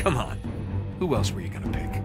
Come on. Who else were you gonna pick?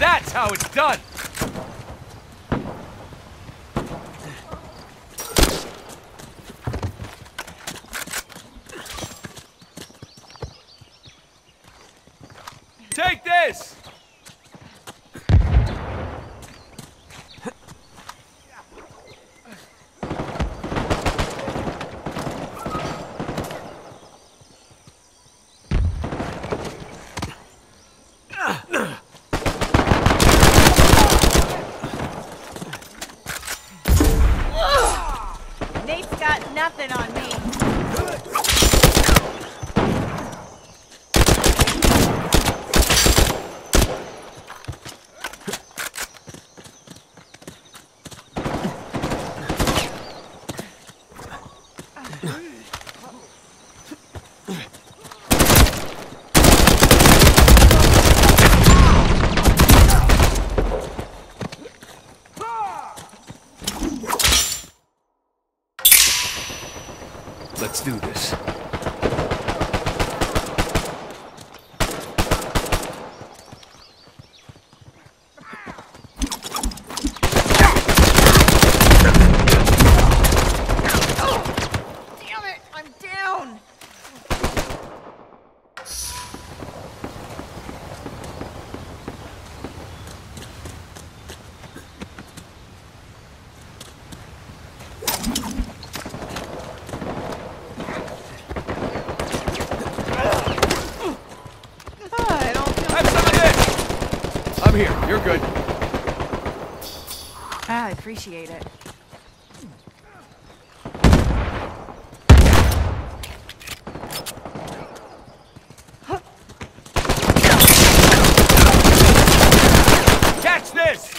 That's how it's done! Take this! Nothing on me. Let's do this. Here, you're good. I appreciate it. Catch this!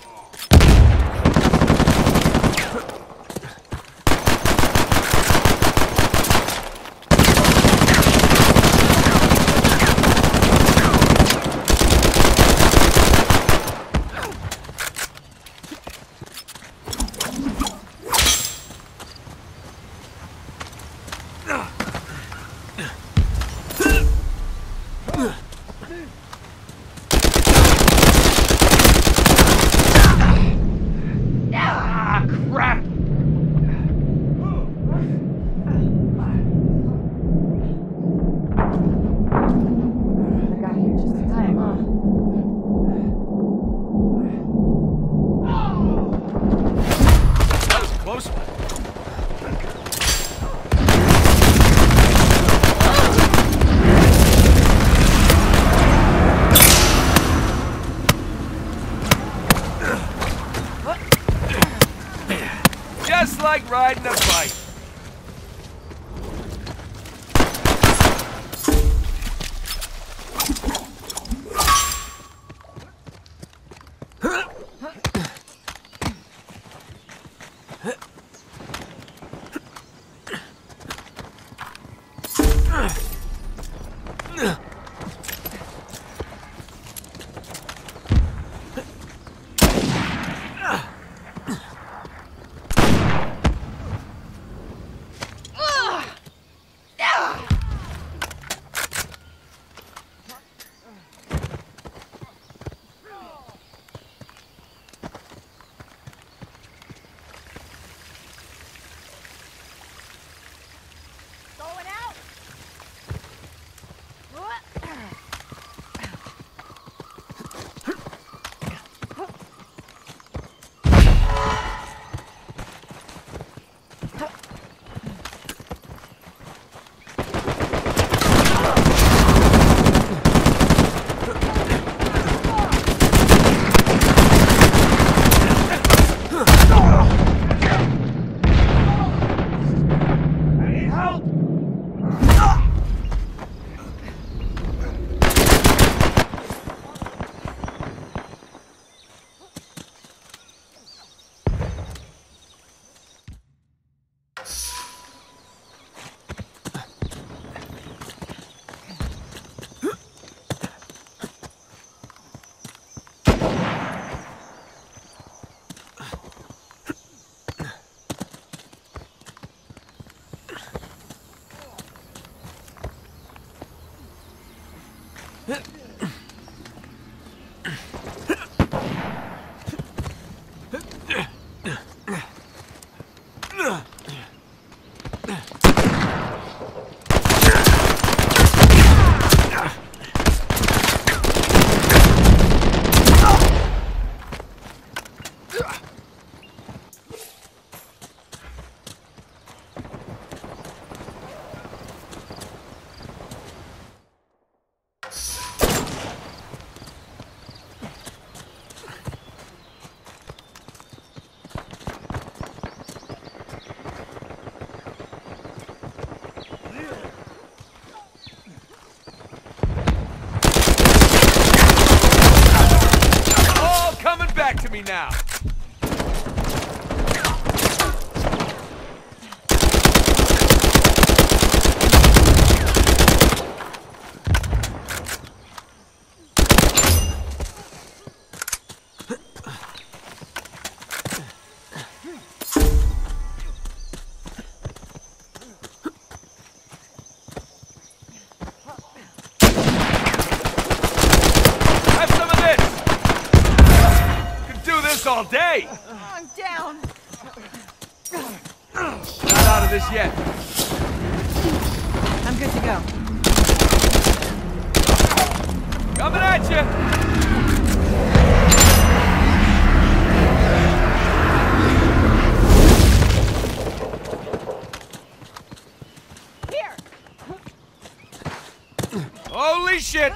Just like riding a bike. now. All day. I'm down. Not out of this yet. I'm good to go. Coming at you. Here. Holy shit.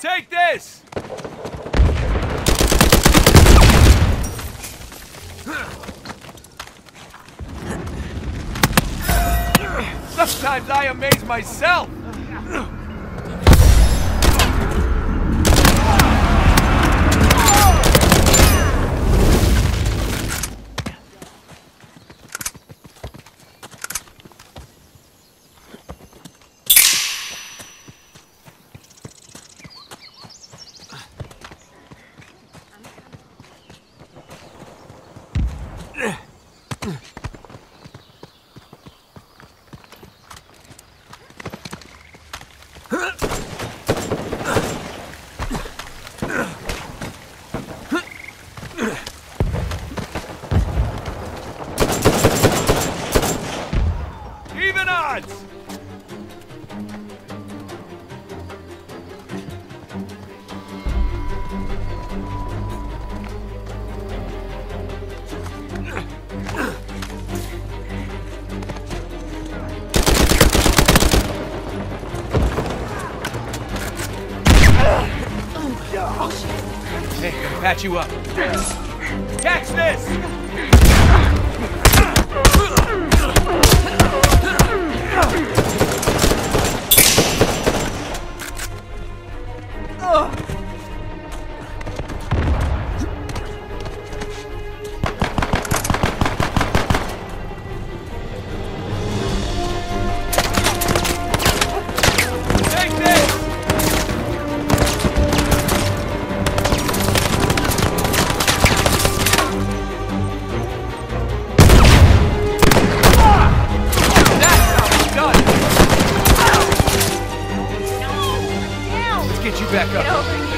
Take this! Sometimes I amaze myself! Hey, patch you up. Catch this! Back up.